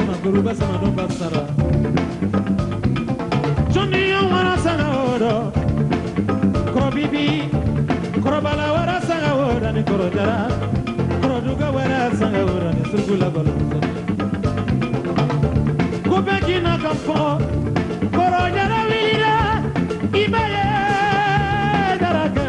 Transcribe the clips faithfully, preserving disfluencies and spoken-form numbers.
sama guruba sama don basara Johnny wara sana oro Kro bibi Kro bala wara sana oro ni kro dara Kro duga wara sana oro ni surgula bala Ko beki na kampo Kro dara wilira ibaye daraka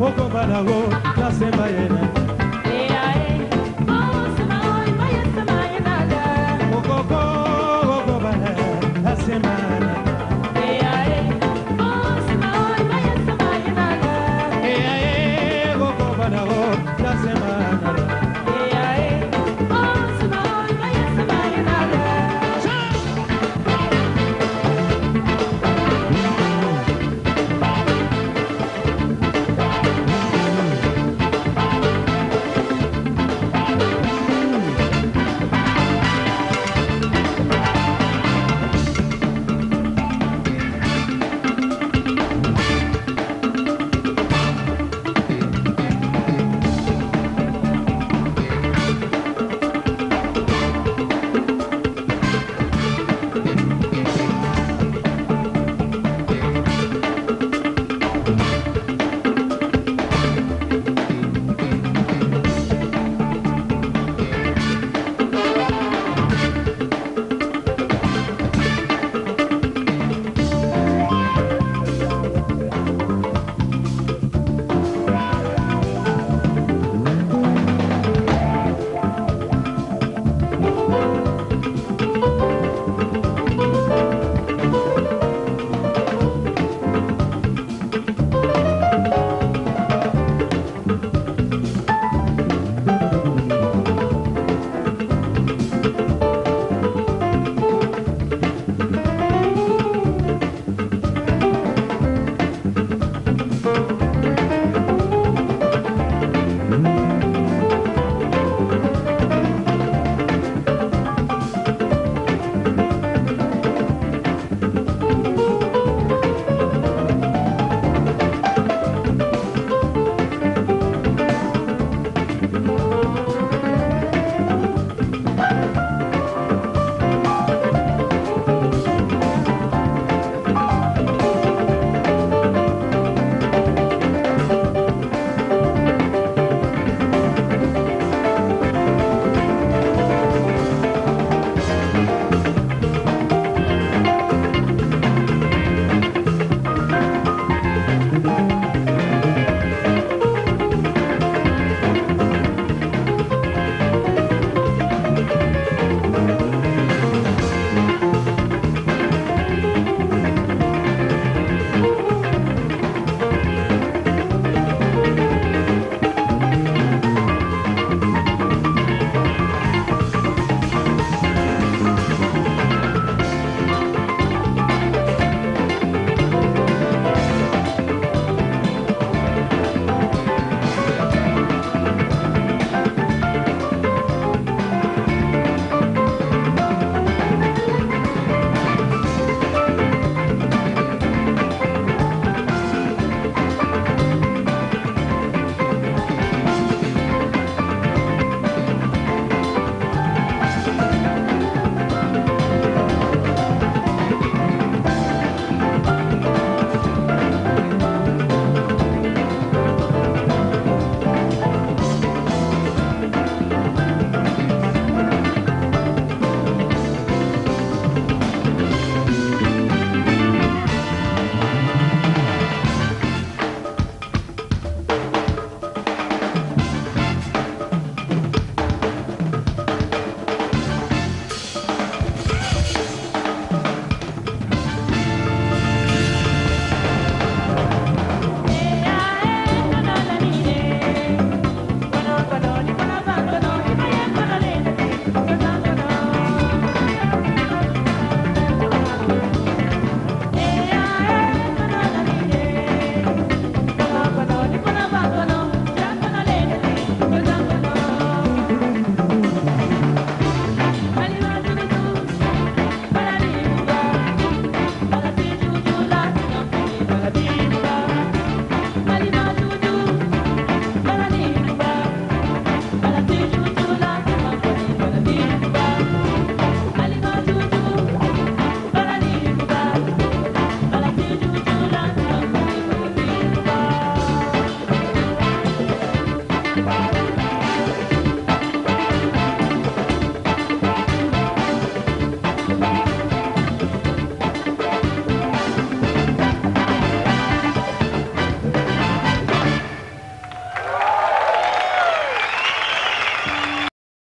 Ogo balawo, kasema yena.